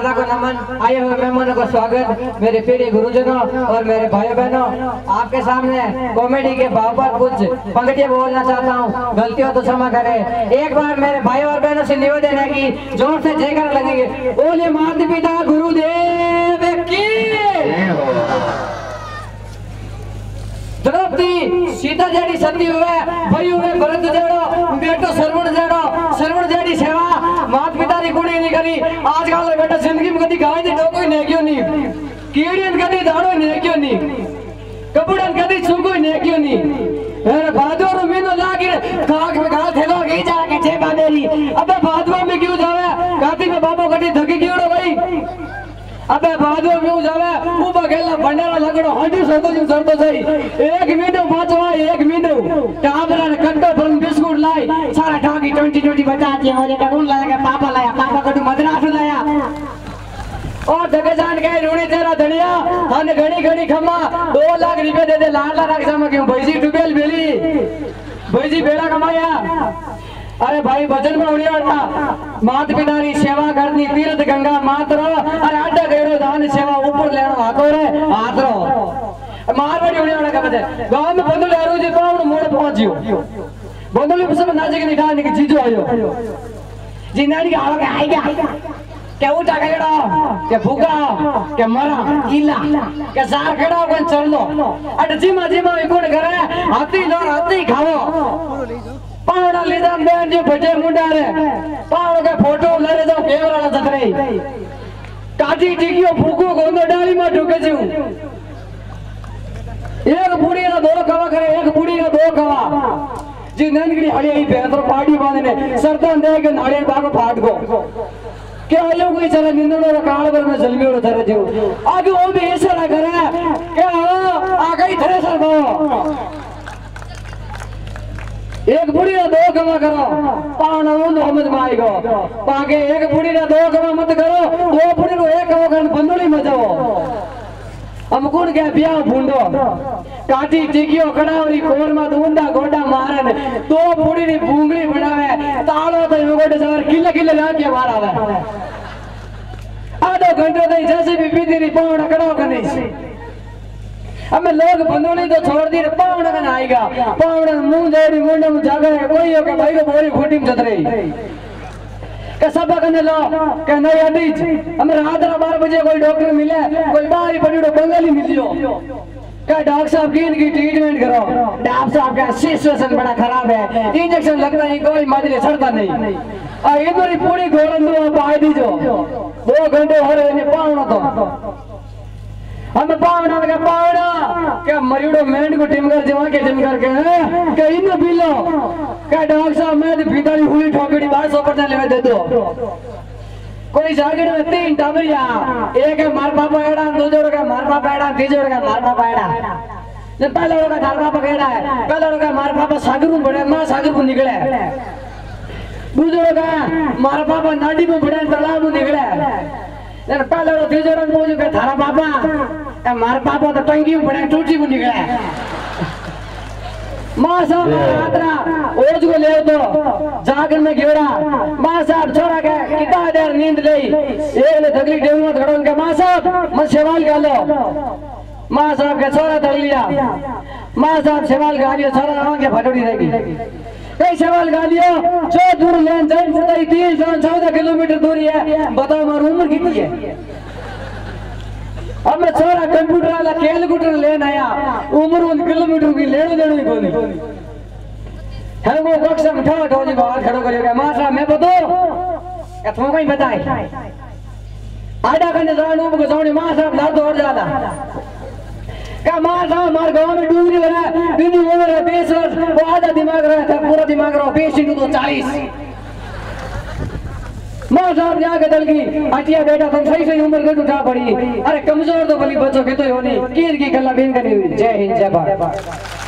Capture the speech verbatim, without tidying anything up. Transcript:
को नमन। आए हुए मेहमानों का स्वागत, मेरे प्रिय गुरुजनों और मेरे भाइयों बहनों, आपके सामने कॉमेडी के भाव पर कुछ पंक्तियां बोलना चाहता हूँ। गलती हो तो क्षमा करें। एक बार मेरे भाइयों और बहनों से निवेदन है कि जोर से जयकार लगेंगे। बोले माता पिता गुरुदेव की द्रौपदी सीता जड़ी सती हुए भाई हुए भरत जड़ो बेटो सरवण जड़ो सरवण जड़ी सेवा माता पिता ने कुड़ी नहीं करी। आजकल बेटा जिंदगी में कभी गाय दे डोको नहीं क्यों नहीं कीड़ियन कदी दाड़ो नहीं क्यों नहीं कपड़न कदी चुगो नहीं क्यों नहीं अरे भादवा रो मीनो लागे काग में गाल थेलो के जाके छे बादेरी। अबे भादवा में क्यों जावे काती में बाबो कटी धकी क्यों भाई। अबे भादवा में क्यों जावे ऊबा गेला भंडारा लगड़ो हडी सतो जी सरतो सही एक मिनट बाचवा एक मिनट टाबरा ने कंटो पर बिस्कुट लाई सारा ढाकी बीस बीस बचा दिया। और एक कौन लाया पापा लाया पापा कटू मद्रास लाया और जगह जान गए रूणी तेरा धनिया हन घणी घणी खम्मा दो लाख रुपए दे दे लाल लाल रक्षा में क्यों भैजी डुबेल बेली भैजी बेड़ा कमाया। अरे भाई भजन में उड़िया था मात पिता की सेवा करनी तीर्थ गंगा मात रो अरे आटा गेरो दान सेवा ऊपर लेनो हाथो रे हाथ रो मारवाड़ी उड़िया का भजन गांव में बंदू लहरू जी पावन मोड़ पहुंचियो बंदू ले सब नाचे के निकाल के जीजो आयो जिनाड़ी के आगे आई गया के उठा गड़ो के भूखा के मरा इला के जार खड़ा को चल लो अट जिमा जिमा कोण करे हाथी लोर हाथी खाओ पावड़ा ले जा मैं जो बटे मुंडा रे पावड़ो के फोटो ले जाओ केवराला जतरे काजी टिकियो भूखो गोंदो डाली में ढुक जऊ एक बूढ़ी ना दो कवा करे एक बूढ़ी ना दो कवा जी नंदगड़ी हळियाई बेहतर पाड़ी बांधने सरदान दे के नाड़े बागो फाट को के आयो कोई जरा निंदड़ो रे कालवर में जलमियो रे धरे जो आगे ओ भी ऐसा ना करे के आओ आ गई धरे सर भाव एक बुढ़ी ना दो कमा करो पाणो मोहम्मद माई को पाके एक बुढ़ी ना दो कमा मत करो दो बुढ़ी रो एक कमा कर बंदोली में जाओ हम कौन के ब्याह भूंडो काटी टिकियो कणावरी कोर में दूंदा गोडा मारन तो पूरी ने भूंगली बनावे तालो तो गोडा सवार किल्ला किल्ला लाके मार आवे आधो घंटो तई जैसे भी पीती री पावड़ा कणाव कने हमें लोग बंदोली तो छोड़ दी रे पावड़ा कन आएगा पावड़ा मुंह देरी मुंडा में जागे कोई के भाई को बोरी फूटी में जत रही के सबा कने लो के नहीं हटी हम रात रा बारह बजे कोई डॉक्टर मिले कोई बारी बड़ीड़ो बंगाली मिलियो क्या डॉक्टर साहब की इनकी ट्रीटमेंट करो डॉक्टर साहब का सिचुएशन बड़ा खराब है इंजेक्शन लगता है कोई मजले सड़ता नहीं और इधर पूरी गोरंदो आप आ दीजो दो घंटे हो रहे ने पावना तो हम पावना के पावना क्या मरिड़ो मेंड को टीम कर जमा के टीम करके के इन बिलो क्या डॉक्टर साहब मैं भीतरी हुई ठोकड़ी बारह सौ परसेंट लेवे दे दो कोई जागीर में तीन टाबरिया एक है मार पापा एड़ा दूसरे का मार पापा एड़ा तीसरे का मार पापा एड़ा जब पहले लोग का मार पापा एड़ा है पहले लोग का मार पापा सागरू बड़े मां सागरू निकले दूसरे का मार पापा नाड़ी में बड़े तालाब में निकले जब पहले लोग तीसरे में जो का थारा पापा का मार पापा तो टंकी में बड़े टूटी में निकले मां साहब यात्रा ओज को ले तो जागरण में घेरा मां साहब छोरा के किता देर नींद लई एक ने धगली डेमो धड़ों के मां साहब मन सेवाल कर लो मां साहब के छोरा धर लिया मां साहब सेवाल गालियो छोरा आवन के फटोड़ी रह गई कई सेवाल गालियो जो दूर लेन जान सताई तीन जान चौदह किलोमीटर दूरी है बताओ मार उम्र कितनी है अब मैं छोरा कंप्यूटर वाला कैलकुलेटर लेन आया उम्र उन किलोमीटर की लेने देने ही कोनी है वो कक्षा में ठाठ हो जी बाहर खड़ो करिएगा मां साहब मैं बतो क्या तुमको ही बताए आधा घंटे जान उम्र को जाने मां साहब लात और ज्यादा क्या मां साहब मार गांव में डूबरी बना दिन उम्र है बीस वर्ष वो आधा दिमाग रहा था पूरा दिमाग रहा बीस इंटू तो चालीस मां साहब जा के दलगी अटिया बेटा तुम सही सही उम्र कट उठा पड़ी अरे कमजोर तो भली बच्चों के तो होनी कीर की गल्ला बीन करी हुई। जय हिंद जय भारत।